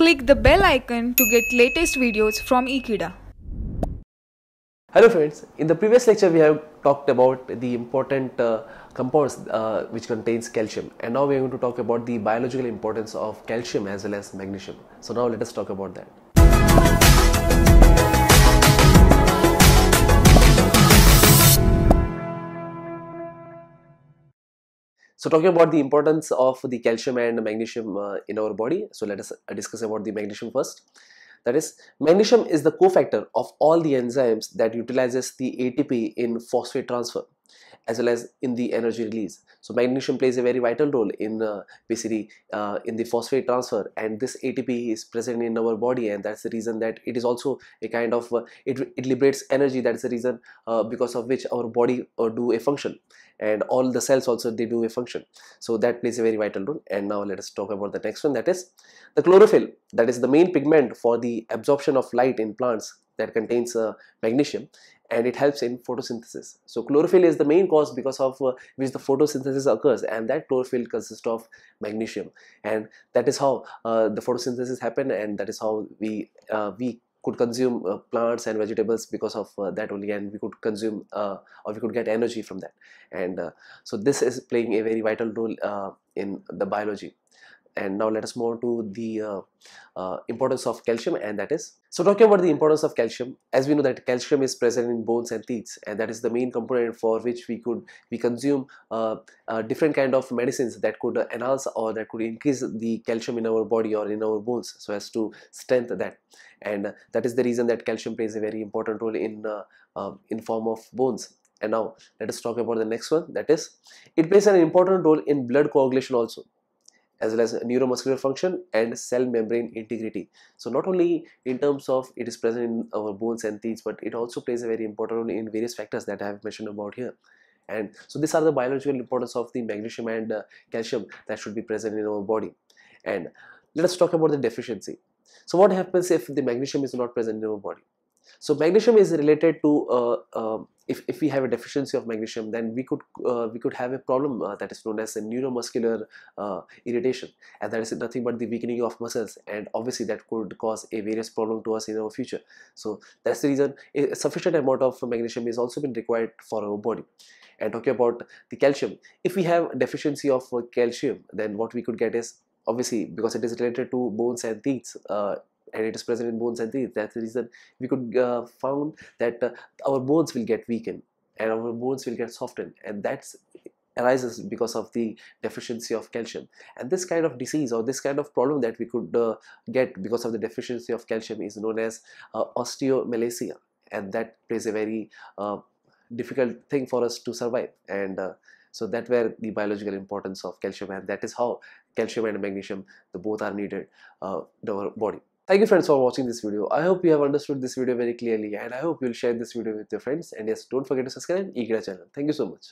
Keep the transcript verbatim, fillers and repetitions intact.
Click the bell icon to get latest videos from Ekeeda. Hello friends, in the previous lecture we have talked about the important uh, compounds uh, which contains calcium, and now we are going to talk about the biological importance of calcium as well as magnesium. So now let us talk about that. So talking about the importance of the calcium and magnesium uh, in our body, so let us uh, discuss about the magnesium first. That is, magnesium is the cofactor of all the enzymes that utilizes the A T P in phosphate transfer as well as in the energy release. So magnesium plays a very vital role in uh, basically uh, in the phosphate transfer, and this A T P is present in our body, and that's the reason that it is also a kind of uh, it, it liberates energy. That's the reason uh, because of which our body uh, do a function, and all the cells also they do a function. So that plays a very vital role. And now let us talk about the next one, that is the chlorophyll, that is the main pigment for the absorption of light in plants, that contains uh, magnesium, and it helps in photosynthesis. So chlorophyll is the main cause because of uh, which the photosynthesis occurs, and that chlorophyll consists of magnesium, and that is how uh, the photosynthesis happen, and that is how we uh, we could consume uh, plants and vegetables because of uh, that only, and we could consume uh, or we could get energy from that. And uh, so this is playing a very vital role uh, in the biology. And now let us move on to the uh, uh, importance of calcium, and that is, so talking about the importance of calcium, as we know that calcium is present in bones and teeth, and that is the main component for which we could we consume uh, uh, different kind of medicines that could enhance or that could increase the calcium in our body or in our bones, so as to strengthen that. And uh, that is the reason that calcium plays a very important role in uh, uh, in form of bones. And now let us talk about the next one, that is, it plays an important role in blood coagulation also, as well as neuromuscular function and cell membrane integrity. So not only in terms of it is present in our bones and teeth, but it also plays a very important role in various factors that I have mentioned about here. And so these are the biological importance of the magnesium and uh, calcium that should be present in our body. And let us talk about the deficiency. So what happens if the magnesium is not present in our body? So magnesium is related to uh, uh, if, if we have a deficiency of magnesium, then we could uh, we could have a problem uh, that is known as a neuromuscular uh, irritation, and that is nothing but the weakening of muscles, and obviously that could cause a various problem to us in our future. So that's the reason a sufficient amount of magnesium is also been required for our body. And talking about the calcium, if we have a deficiency of uh, calcium, then what we could get is, obviously because it is related to bones and teeth, uh, and it is present in bones and teeth, that's the reason we could uh, found that uh, our bones will get weakened and our bones will get softened, and that's arises because of the deficiency of calcium. And this kind of disease or this kind of problem that we could uh, get because of the deficiency of calcium is known as uh, osteomalacia, and that plays a very uh, difficult thing for us to survive. And uh, so that were the biological importance of calcium, and that is how calcium and magnesium, the both are needed uh, in our body. Thank you friends for watching this video. I hope you have understood this video very clearly, and I hope you will share this video with your friends. And yes, don't forget to subscribe to Ekeeda channel. Thank you so much.